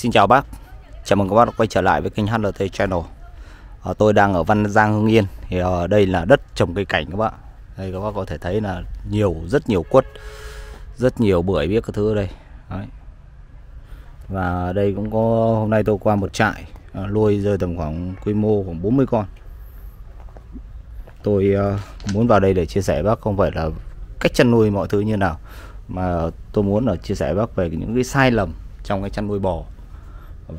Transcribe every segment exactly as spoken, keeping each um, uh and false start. Xin chào bác, chào mừng các bác đã quay trở lại với kênh hát lờ tê Channel. à, Tôi đang ở Văn Giang Hưng Yên. Thì à, đây là đất trồng cây cảnh các bác. Đây các bác có thể thấy là nhiều, rất nhiều quất, rất nhiều bưởi biết các thứ ở đây. Đấy. Và đây cũng có, hôm nay tôi qua một trại à, nuôi rơi tầm khoảng quy mô khoảng bốn mươi con. Tôi à, muốn vào đây để chia sẻ bác không phải là cách chăn nuôi mọi thứ như nào, mà tôi muốn là chia sẻ bác về những cái sai lầm trong cái chăn nuôi bò.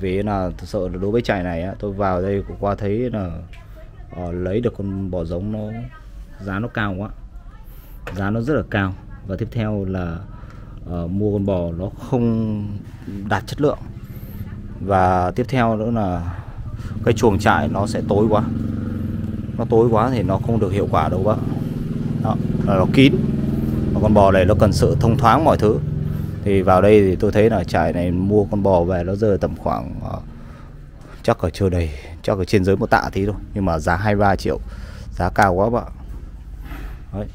Vì là thật sự đối với trại này tôi vào đây cũng qua thấy là uh, lấy được con bò giống nó giá nó cao quá, giá nó rất là cao, và tiếp theo là uh, mua con bò nó không đạt chất lượng, và tiếp theo nữa là cái chuồng trại nó sẽ tối quá, nó tối quá thì nó không được hiệu quả đâu bác. Đó, nó kín, và con bò này nó cần sự thông thoáng mọi thứ. Thì vào đây thì tôi thấy là trại này mua con bò về nó rơi tầm khoảng uh, chắc là chưa đầy, chắc là trên dưới một tạ tí thôi, nhưng mà giá hai mươi ba triệu, giá cao quá bạn. Đấy.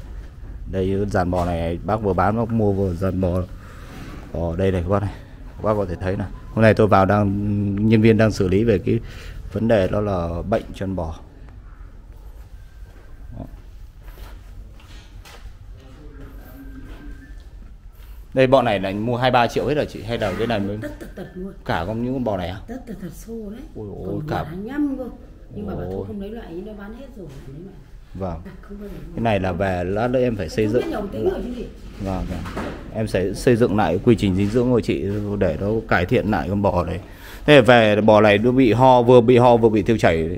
Đây dàn bò này bác vừa bán bác mua vừa dàn bò ở đây này các bác này, bác có thể thấy này. Hôm nay tôi vào đang nhân viên đang xử lý về cái vấn đề đó là bệnh chân bò. Đây bọn này là mua hai mươi ba triệu hết rồi chị, hay là cái này mới tất tật tật luôn. Cả con những con bò này à? Tất tật tật xô đấy. Ôi ôi cả nhăm cơ. Nhưng ôi. Mà bà thôi không lấy loại ấy, nó bán hết rồi đấy mà. Vâng. Cái này là về lát nữa em phải xây dựng. Vâng. Em sẽ xây dựng lại quy trình dinh dưỡng của chị để nó cải thiện lại con bò này. Thế về bò này nó bị ho, vừa bị ho vừa bị tiêu chảy.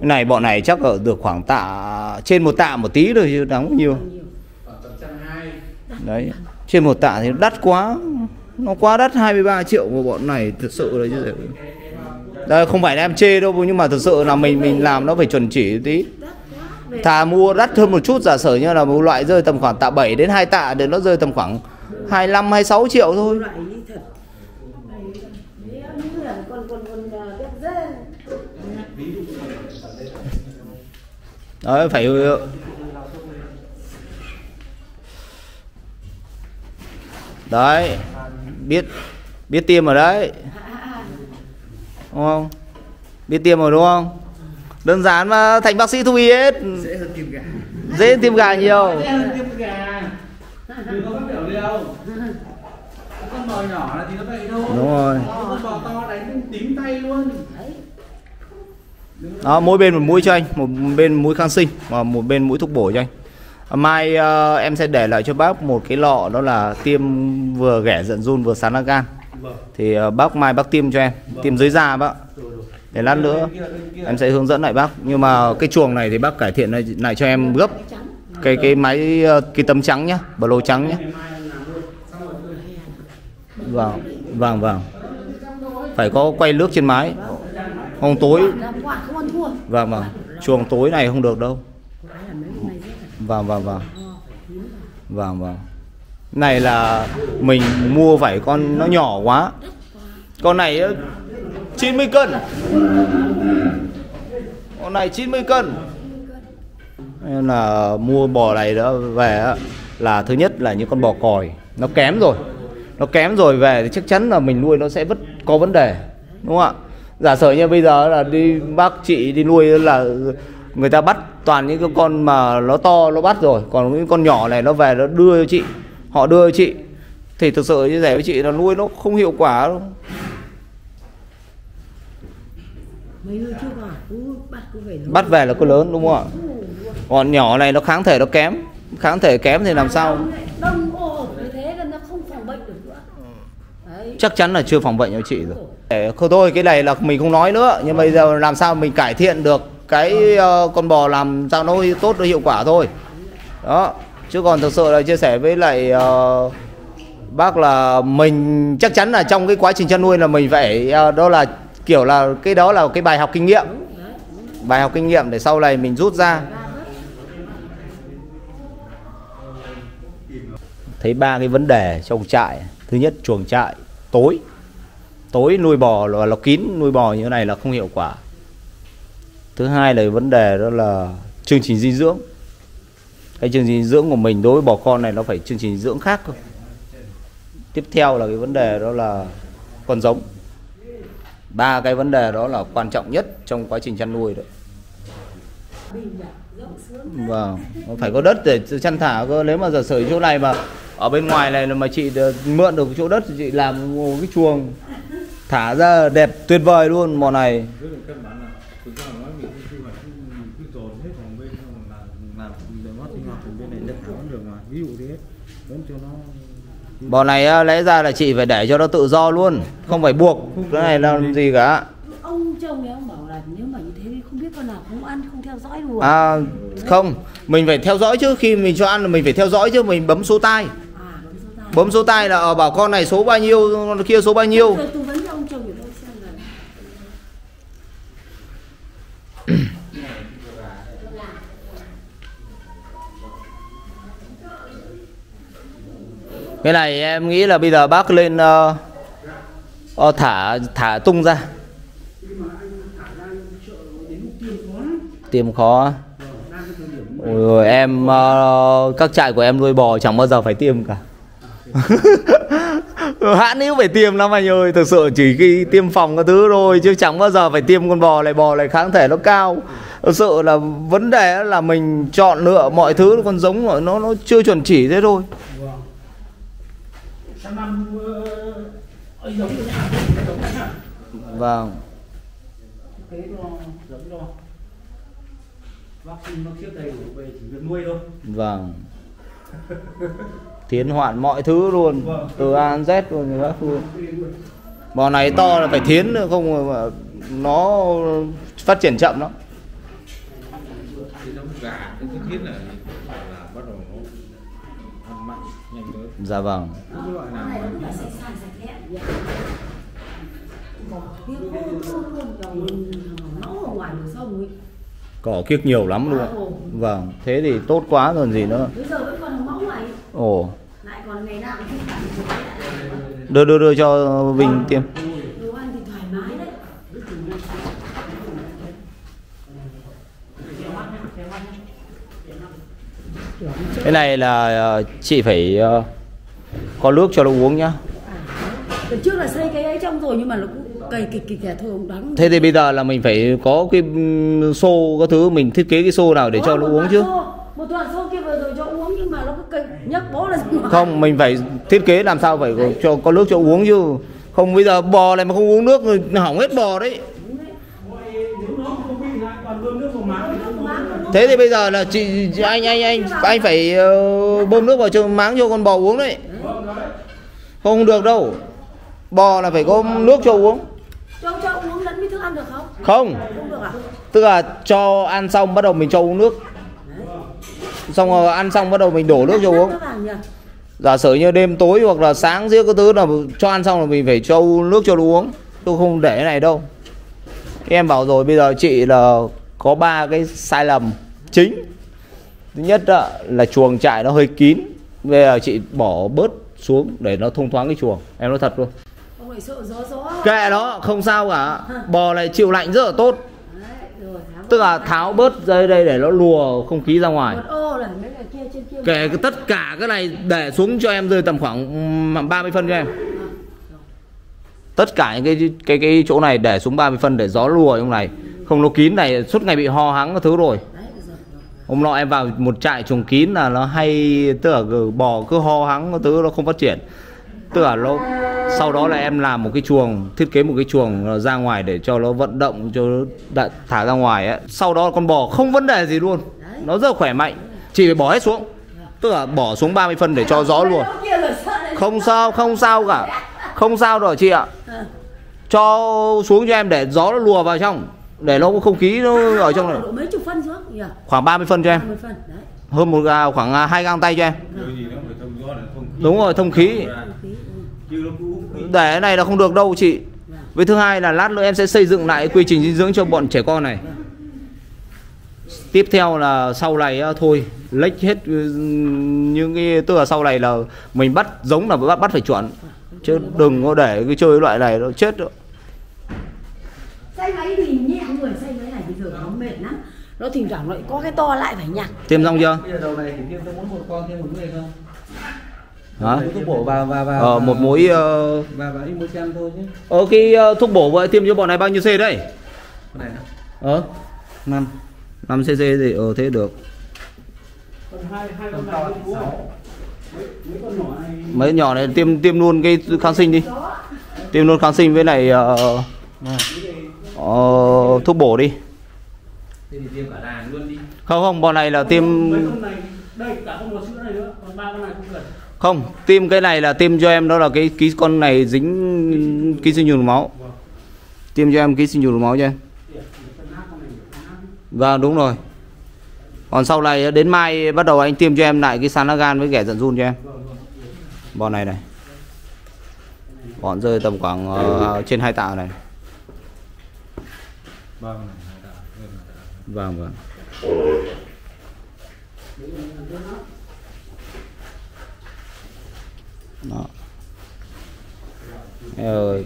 Cái này bọn này chắc ở được khoảng tạ trên một tạ một tí rồi chứ đáng bao nhiêu. Đấy, trên một tạ thì đắt quá, nó quá đắt, hai mươi ba triệu của bọn này thực sự là chứ. Đây không phải là em chê đâu, nhưng mà thực sự là mình mình làm nó phải chuẩn chỉ tí. Thà mua đắt hơn một chút, giả sử như là một loại rơi tầm khoảng tạ bảy đến hai tạ để nó rơi tầm khoảng hai mươi lăm hai mươi sáu triệu thôi. Đấy phải đấy, biết biết tiêm rồi đấy, đúng không? Biết tiêm rồi đúng không? Đơn giản mà, thành bác sĩ thú y hết, dễ hơn tiêm gà, dễ tiêm gà nhiều. Dễ hơn tiêm gà, đừng có phát biểu liều. Con bò nhỏ là thì nó vậy thôi. Đúng rồi. Con bò to đánh tím tay luôn. Đó, mỗi bên một mũi cho anh, một bên mũi kháng sinh và một bên mũi thuốc bổ cho anh. Mai uh, em sẽ để lại cho bác một cái lọ, đó là tiêm vừa ghẻ giận run vừa sán lá gan. Vâng. Thì uh, bác mai bác tiêm cho em. Vâng. Tiêm dưới da bác. Rồi, rồi. Để lát nữa kia, kia. Em sẽ hướng dẫn lại bác. Nhưng mà cái chuồng này thì bác cải thiện lại, lại cho em gấp cái cái máy cái tấm trắng nhá, bờ lô trắng nhá. Vâng, vâng, vâng. Phải có quay nước trên mái. Không tối. Vâng, vâng. Chuồng tối này không được đâu. Vâng vâng vâng vâng vâng này là mình mua phải con nó nhỏ quá, con này chín mươi cân, con này chín mươi cân, nên là mua bò này đó về là thứ nhất là những con bò còi nó kém rồi, nó kém rồi về thì chắc chắn là mình nuôi nó sẽ vẫn có vấn đề, đúng không ạ? Giả sử như bây giờ là đi bác chị đi nuôi là người ta bắt toàn những cái con mà nó to nó bắt rồi, còn những con nhỏ này nó về nó đưa cho chị, họ đưa cho chị thì thực sự như thế với chị nó nuôi nó không hiệu quả đâu. Bắt về là con lớn đúng không ạ? Còn nhỏ này nó kháng thể nó kém, kháng thể kém thì làm sao? Chắc chắn là chưa phòng bệnh cho chị rồi. Thôi thôi cái này là mình không nói nữa, nhưng bây giờ làm sao mình cải thiện được cái uh, con bò, làm sao nó tốt nó hiệu quả thôi đó, chứ còn thực sự là chia sẻ với lại uh, bác là mình chắc chắn là trong cái quá trình chăn nuôi là mình phải uh, đó là kiểu là cái đó là cái bài học kinh nghiệm, bài học kinh nghiệm để sau này mình rút ra. Thấy ba cái vấn đề trong trại. Thứ nhất, chuồng trại tối, tối nuôi bò là nó kín, nuôi bò như thế này là không hiệu quả. Thứ hai là vấn đề đó là chương trình dinh dưỡng. Cái chương trình dinh dưỡng của mình đối với bò con này nó phải chương trình dinh dưỡng khác. Tiếp theo là cái vấn đề đó là con giống. Ba cái vấn đề đó là quan trọng nhất trong quá trình chăn nuôi đấy. Vâng, phải có đất để chăn thả cơ. Nếu mà giả sử chỗ này mà ở bên ngoài này mà chị mượn được chỗ đất thì chị làm một cái chuồng thả ra đẹp tuyệt vời luôn mò này. Bò này lẽ ra là chị phải để cho nó tự do luôn, không phải buộc cái này làm gì cả. Ông chồng ấy, ông bảo là nếu mà như thế thì không biết con nào không ăn, không theo dõi luôn. À không, mình phải theo dõi chứ, khi mình cho ăn là mình phải theo dõi chứ, mình bấm số tai. À, bấm số tai. Bấm số tai là bảo con này số bao nhiêu, con kia số bao nhiêu. Tôi tư vấn cho ông chồng để xem là cái này em nghĩ là bây giờ bác lên uh, uh, thả thả tung ra. Tiêm khó. Rồi em uh, các trại của em nuôi bò chẳng bao giờ phải tiêm cả. Hãn nếu phải tiêm lắm anh ơi, thực sự chỉ khi tiêm phòng các thứ thôi chứ chẳng bao giờ phải tiêm con bò này, bò này kháng thể nó cao. Thực sự là vấn đề là mình chọn lựa mọi thứ con giống nó nó chưa chuẩn chỉ thế thôi. Vâng. Vâng. Thiến hoạn mọi thứ luôn, từ A đến Z luôn, các thứ. Bò này to là phải thiến nữa, không nó phát triển chậm lắm. Dạ vâng. Cỏ kiếc nhiều lắm luôn. Vâng, thế thì tốt quá rồi gì nữa. Ồ. Đưa đưa đưa cho Bình tiêm. Cái này là chị phải có nước cho nó uống nhá. Trước là xây cái ấy trong rồi nhưng mà nó cũng cày kịch kịch thôi ông đắng. Thế thì bây giờ là mình phải có cái xô các thứ, mình thiết kế cái xô nào để đó, cho nó uống chứ. Xô, một đoạn xô kia vừa rồi cho uống nhưng mà nó cứ cày nhấc bố là không, mình phải thiết kế làm sao phải đấy, cho có nước cho uống chứ. Không bây giờ bò này mà không uống nước thì hỏng hết bò đấy. Thế thì bây giờ là chị anh anh anh anh phải uh, bơm nước vào cho máng cho con bò uống đấy. Không được đâu. Bò là phải có nước cho uống. Cho cho uống lẫn với thức ăn được không? Không. Không được à? Tức là cho ăn xong bắt đầu mình cho uống nước. Xong rồi ăn xong bắt đầu mình đổ nước cho uống. Giả sử như đêm tối hoặc là sáng giữa cái thứ là cho ăn xong là mình phải cho nước cho nó uống. Tôi không để cái này đâu. Em bảo rồi, bây giờ chị là có ba cái sai lầm chính. Thứ nhất là chuồng trại nó hơi kín. Bây giờ chị bỏ bớt xuống để nó thông thoáng cái chuồng. Em nói thật luôn. Sợ gió, gió. Kệ nó, không sao cả. Bò này chịu lạnh rất là tốt. Đấy, rồi, tức là tháo bớt dây đây để nó lùa không khí ra ngoài. Kệ tất cả cái này để xuống cho em rơi tầm khoảng ba mươi phân cho em. Tất cả những cái cái cái chỗ này để xuống ba mươi phân để gió lùa trong này. Không nó kín này suốt ngày bị ho hắng các thứ rồi. Hôm nọ em vào một trại chuồng kín là nó hay, tức là bò cứ ho hắng các thứ nó không phát triển. Tức là nó sau đó là em làm một cái chuồng, thiết kế một cái chuồng ra ngoài để cho nó vận động, cho nó thả ra ngoài ấy. Sau đó con bò không vấn đề gì luôn, nó rất khỏe mạnh. Chỉ phải bỏ hết xuống, tức là bỏ xuống ba mươi phân để cho gió luôn. Không sao, không sao cả. Không sao rồi chị ạ. Cho xuống cho em để gió nó lùa vào trong, để nó có không khí nó ở trong này. Khoảng ba mươi phân cho em. Hơn một khoảng hai gang tay cho em. Đúng rồi, thông khí. Để cái này là không được đâu chị. Với thứ hai là lát nữa em sẽ xây dựng lại quy trình dinh dưỡng cho bọn trẻ con này. Tiếp theo là sau này thôi, lách hết những cái, tức là sau này là mình bắt giống là bắt bắt phải chuẩn. Chứ đừng có để cái chơi loại này nó chết đâu. Xay máy thì nhẹ người, xay máy này thì thường nó mệt lắm. Nó thỉnh thoảng lại có cái to lại phải nhặt. Tiêm xong chưa? Bây giờ đầu này thì tiêm tôi muốn một con thêm một người không? Hả? Thuốc bổ vào và và ờ, một mũi uh... và và Imucem thôi chứ. Ờ cái uh, thuốc bổ vậy tiêm cho bọn này bao nhiêu C đây? Này ờ năm. năm xê xê thì ờ thế được. Còn hai hai con này mấy, mấy con nhỏ này. Mấy nhỏ này tiêm tiêm luôn cái kháng sinh đi. Tiêm luôn kháng sinh với này uh... Ờ, thuốc bổ đi. Thế thì tiêm cả đàn luôn đi. Không không, bọn này là tiêm đây, cả con bò sữa này nữa, còn ba con này không cần. Không, tiêm cái này là tiêm cho em đó là cái ký con này dính ký sinh trùng máu. Vâng. Tiêm cho em ký sinh trùng máu cho em. Vâng đúng rồi. Còn sau này đến mai bắt đầu anh tiêm cho em lại cái Sanagan với ghẻ giận run cho em. Bọn này này. Bọn rơi tầm khoảng uh, trên hai tạ này. Vâng vâng. Vâng. Đó. Rồi.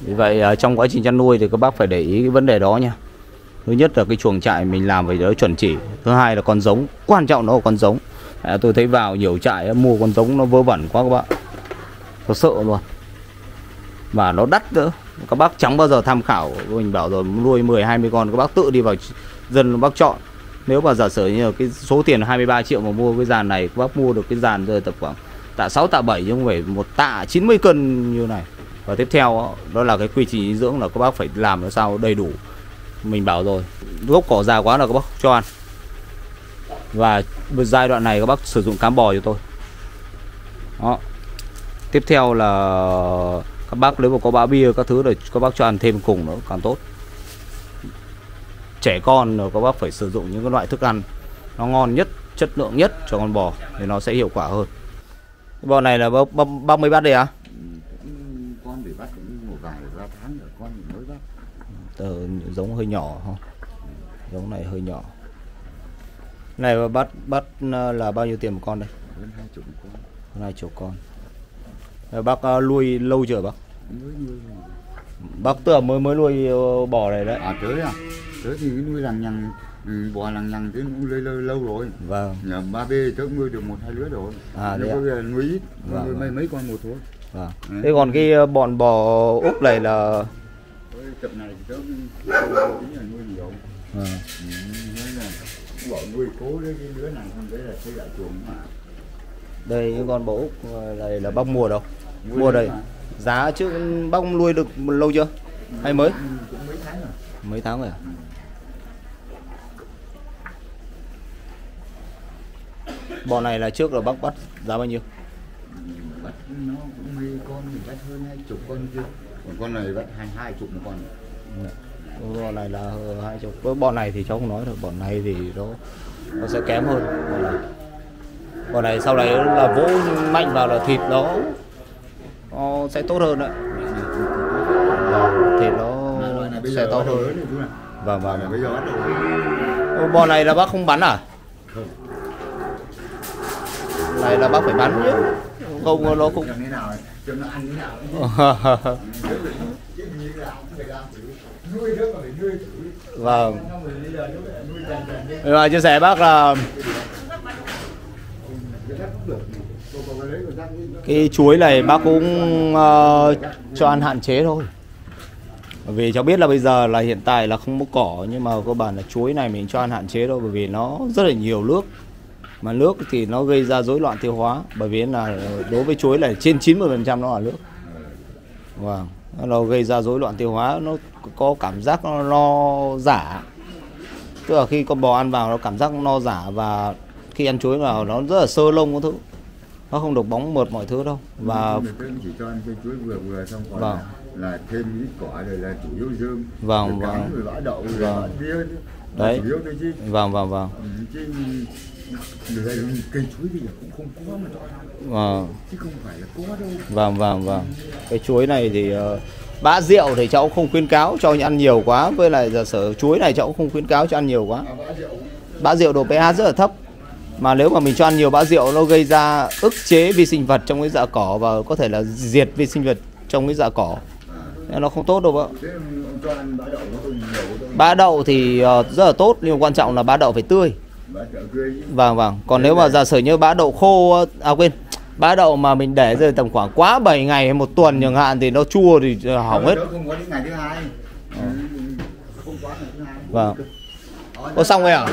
Vì vậy trong quá trình chăn nuôi thì các bác phải để ý cái vấn đề đó nha. Thứ nhất là cái chuồng trại mình làm phải chuẩn chỉ. Thứ hai là con giống, quan trọng nó là con giống. à, Tôi thấy vào nhiều trại mua con giống nó vớ vẩn quá các bạn. Nó sợ luôn. Và nó đắt nữa. Các bác chẳng bao giờ tham khảo. Mình bảo rồi nuôi mười hai mươi con các bác tự đi vào dân bác chọn. Nếu mà giả sử như cái số tiền hai mươi ba triệu mà mua cái dàn này, các bác mua được cái dàn rơi tập khoảng tạ sáu tạ bảy, chứ không phải một tạ chín mươi cân như này. Và tiếp theo đó, đó là cái quy trình dinh dưỡng là các bác phải làm nó sao đầy đủ. Mình bảo rồi, gốc cỏ già quá là các bác cho ăn. Và giai đoạn này các bác sử dụng cám bò cho tôi. Đó. Tiếp theo là các bác nếu mà có bã bia các thứ rồi các bác cho ăn thêm cùng nữa càng tốt. Trẻ con rồi các bác phải sử dụng những cái loại thức ăn nó ngon nhất, chất lượng nhất cho con bò thì nó sẽ hiệu quả hơn. Bò này là bao mấy bát đây à? Con bị bắt cũng một vài ba tháng rồi, con mới bắt. Từ giống hơi nhỏ không? Giống này hơi nhỏ. Này bắt bắt là bao nhiêu tiền một con đây? Hơn hai chục con. Hơn hai chục con. Bác nuôi lâu chưa bác? Mới nuôi. Bác tưởng mới mới nuôi bò này đấy. À tới à? Tới thì nuôi lằng nhằng, bò lằng nhằng thế cũng nuôi lâu rồi. Vâng. Nhà ba b tôi nuôi được một hai lứa rồi. À đấy. Bây giờ nuôi ít, vâng, nuôi mấy mấy con một thôi. Vâng. À. Thế còn cái bọn bò Úc này là tập này thì tôi nuôi nhiều. Vâng. Bò nuôi cố đấy cái lứa này không đấy là xây lại chuồng mà. Đây những con bò Úc này là bác mua đâu? Mua, mua đây. Mà. Giá trước bác nuôi được lâu chưa? Ừ. Hay mới? Cũng mấy tháng rồi. Mấy tháng rồi à? Ừ. Bò này là trước là bác bắt giá bao nhiêu? Bắt nó cũng mấy con thì bắt hơn hai chục con chứ. Còn con này bắt hai hai chục một con. Ừ. Bò này là hai chục. Với bò này thì cháu không nói được. Bò này thì nó nó sẽ kém hơn. Bò này, bò này sau này là vỗ mạnh vào là thịt nó nó sẽ tốt hơn đấy. Thịt nó sẽ to hơn. Vâng vâng. Bây giờ bắt đầu. Bò này là bác không bắn à? Không. Này là bác phải bắn chứ. Không nó cũng thế nào, cho nó ăn thế nào. Vâng. Rồi chia sẻ bác là cái chuối này bác cũng uh, cho ăn hạn chế thôi. Bởi vì cháu biết là bây giờ là hiện tại là không có cỏ, nhưng mà cơ bản là chuối này mình cho ăn hạn chế thôi, bởi vì nó rất là nhiều nước. Mà nước thì nó gây ra rối loạn tiêu hóa, bởi vì là đối với chuối là trên chín mươi phần trăm nó là nước. Wow. Nó gây ra rối loạn tiêu hóa, nó có cảm giác nó no giả. Tức là khi con bò ăn vào nó cảm giác no giả, và khi ăn chuối vào nó rất là sơ lông các thứ. Nó không được bóng mượt mọi thứ đâu. Và chỉ cho ăn chuối vừa vừa xong còn vâng. là, là thêm ít cỏ rồi là chủ yếu dơm. Vâng vâng. Rồi bã đậu rồi bã bia. Đấy. Chủ yếu thôi chứ. Vâng vâng vâng. Chứ cây chuối thì cũng không có mà vâng. Chứ không phải là có đâu. Vâng vâng vâng. Cái chuối này thì uh, bã rượu thì cháu không khuyến cáo cho ăn nhiều quá, với lại giả sử chuối này cháu cũng không khuyến cáo cho ăn nhiều quá. À, bã rượu. Bã rượu độ pH rất là thấp. Mà nếu mà mình cho ăn nhiều bã rượu nó gây ra ức chế vi sinh vật trong cái dạ cỏ, và có thể là diệt vi sinh vật trong cái dạ cỏ. Nên nó không tốt đâu bác. Bã đậu thì rất là tốt, nhưng quan trọng là bã đậu phải tươi. Vâng vâng. Còn nếu mà giả sử như bã đậu khô, à quên, bã đậu mà mình để rơi tầm khoảng quá bảy ngày hay một tuần chẳng hạn thì nó chua thì hỏng hết. Không có đến ngày thứ hai. Không có ngày thứ hai. Vâng. Ô xong rồi à?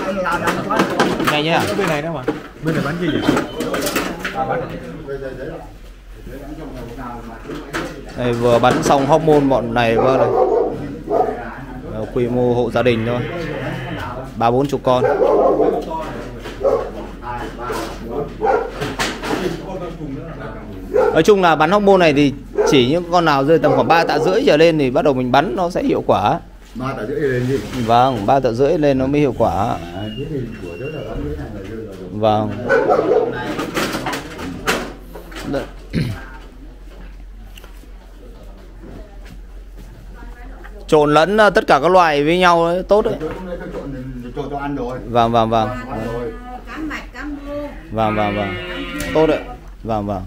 Này nhá. Bên này đâu mà. Bên này bán gì vậy? Đây vừa bắn xong hormone bọn này qua đây. Quy mô hộ gia đình thôi. Ba bốn chục con. Nói chung là bắn hormone này thì chỉ những con nào rơi tầm khoảng ba tạ rưỡi trở lên thì bắt đầu mình bắn nó sẽ hiệu quả. Ba tạ rưỡi lên gì? Vâng, ba tạ rưỡi lên nó mới hiệu quả. Vâng. Trộn lẫn tất cả các loại với nhau ấy, tốt đấy. Vâng vâng vâng. Vâng vâng vâng. Tốt đấy. Vâng vâng.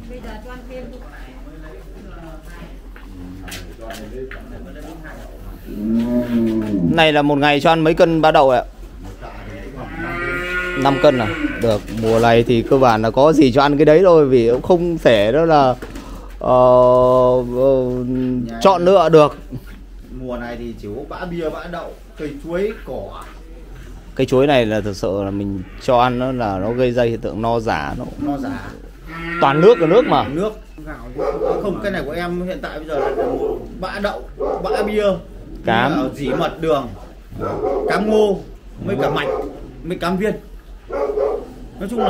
Này là một ngày cho ăn mấy cân bã đậu ạ? năm cân à? Được, mùa này thì cơ bản là có gì cho ăn cái đấy thôi, vì cũng không thể đó là uh, uh, chọn lựa được. Mùa này thì chỉ có bã bia, bã đậu, cây chuối, cỏ. Cây chuối này là thực sự là mình cho ăn nó là nó gây ra hiện tượng no giả. Nó no giả. Toàn nước là nước mà. Nước. Không, cái này của em hiện tại bây giờ là bã đậu, bã bia, cám, dỉ mật đường, cám ngô, mấy cả mạch, mấy cám viên. Nói chung là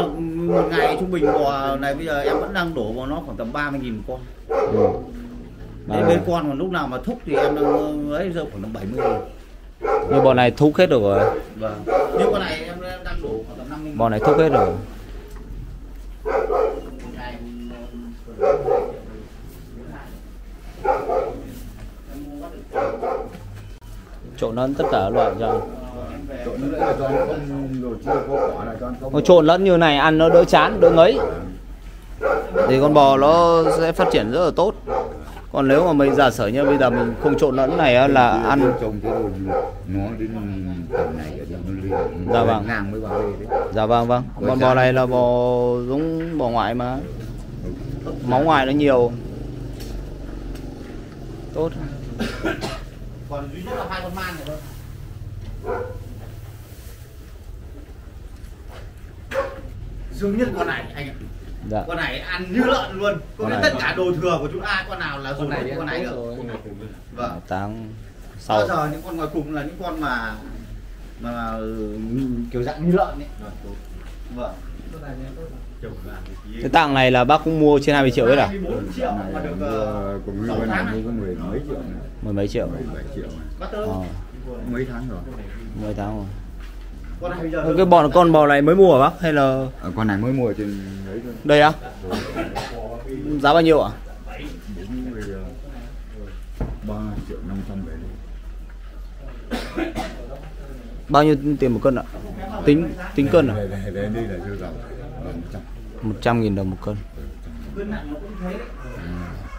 một ngày trung bình bò này bây giờ em vẫn đang đổ vào nó khoảng tầm ba mươi nghìn con. Ừ. Đấy, bên con mà lúc nào mà thúc thì em đang ấy giờ khoảng tầm bảy mươi nghìn. Nhưng bọn này thúc hết được rồi. Vâng. Nhưng con này em đang đổ khoảng tầm năm mươi nghìn. Bọn này thúc hết rồi. Trộn lẫn tất cả loại cho. Nó trộn lẫn như này ăn nó đỡ chán, đỡ ngấy. Thì con bò nó sẽ phát triển rất là tốt. Còn nếu mà mình giả sử như bây giờ mình không trộn lẫn này là ăn. Dạ vâng. Dạ vâng vâng. Con bò này là bò giống bò ngoại mà. Máu ngoài nó nhiều. Tốt. Còn duy nhất là hai con man này thôi. Dương nhất con này anh ạ. Dạ. Con này ăn như lợn luôn. Có tất cả đồ thừa của chúng ta, con nào là con này thì con này được. Vâng. Tám sau. Bây giờ những con ngoài cùng là những con mà mà kiểu dạng như lợn ấy. Vâng. Cái tạng này là bác cũng mua trên hai mươi triệu đấy à? Triệu mà được mười mấy triệu. Mười mấy triệu. Mấy tháng rồi. Mấy tháng rồi. Cái bò con bò này mới mua hả bác hay là? À, con này mới mua trên đấy thôi. Đây á? À? Giá bao nhiêu ạ? À? ba triệu năm trăm bảy mươi. Bao nhiêu tiền một cân ạ? À? Tính tính cân à? một trăm nghìn đồng một cân.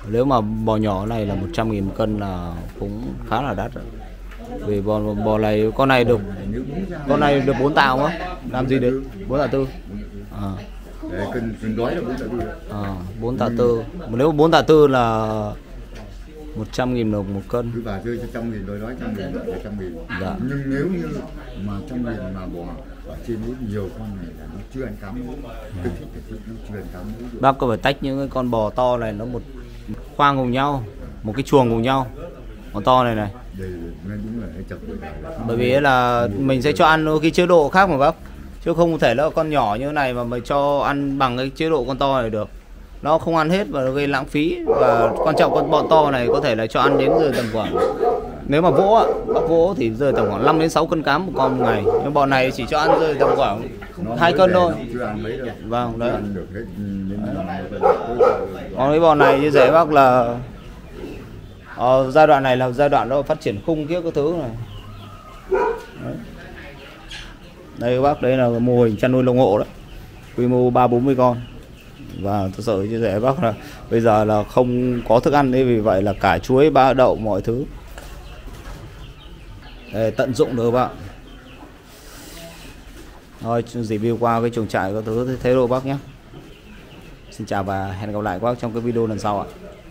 Nếu mà bò nhỏ này là một trăm nghìn một cân là cũng khá là đắt rồi. Vì bò bò này con này được con này được bốn tạ không? Làm gì được? bốn tạ tư. À. À, bốn tạ tư. Nếu bốn tạ tư là một trăm nghìn đồng một cân. Cứ bà rơi một trăm nghìn đôi nói một trăm nghìn. Dạ. Nhưng nếu như mà trong này mà bò ở trên núi nhiều con này là nó chưa ăn cám. Dạ. Nó chưa ăn cám. Bác có phải tách những cái con bò to này nó một khoang cùng nhau, một cái chuồng cùng nhau. Con to này này. Bởi vì là mình sẽ cho ăn cái chế độ khác mà bác. Chứ không thể là con nhỏ như này mà mình cho ăn bằng cái chế độ con to này được. Nó không ăn hết và nó gây lãng phí. Và quan trọng con bọn to này có thể là cho ăn đến rơi tầm khoảng, nếu mà vỗ bác vỗ thì rơi tầm khoảng năm đến sáu cân cám một con một ngày. Nhưng bọn này chỉ cho ăn rơi tầm khoảng hai cân thôi. Vâng đấy. Còn cái bọn này như thế bác là ờ, giai đoạn này là giai đoạn đó phát triển khung kia các thứ này. Đấy. Đây các bác, đấy là mô hình chăn nuôi lồng hộ đó. Quy mô ba bốn mươi con. Và thực sự chia sẻ với bác là bây giờ là không có thức ăn đấy, vì vậy là cả chuối, bã đậu, mọi thứ để tận dụng được các bạn. Rồi review qua cái chuồng trại các thứ thế đồ bác nhé. Xin chào và hẹn gặp lại các bác trong cái video lần sau ạ.